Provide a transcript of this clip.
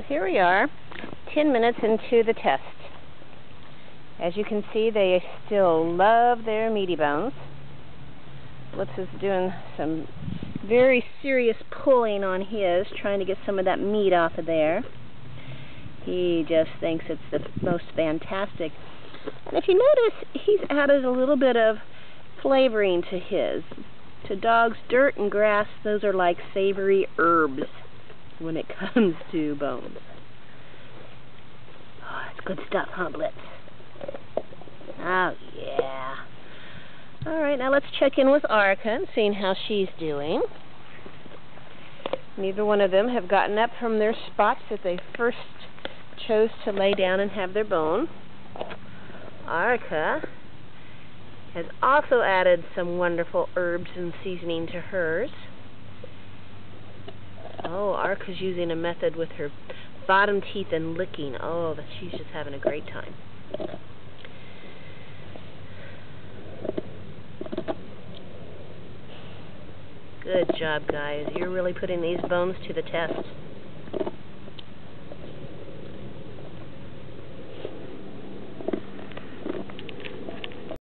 So here we are, 10 minutes into the test. As you can see, they still love their meaty bones. Blitz is doing some very serious pulling on his, trying to get some of that meat off of there. He just thinks it's the most fantastic. And if you notice, he's added a little bit of flavoring to his. To dogs, dirt and grass, those are like savory herbs when it comes to bones. Oh, it's good stuff, huh, Blitz? Oh, yeah. All right, now let's check in with Arica and seeing how she's doing. Neither one of them have gotten up from their spots that they first chose to lay down and have their bone. Arica has also added some wonderful herbs and seasoning to hers. Oh, Arica's using a method with her bottom teeth and licking. Oh, she's just having a great time. Good job, guys. You're really putting these bones to the test.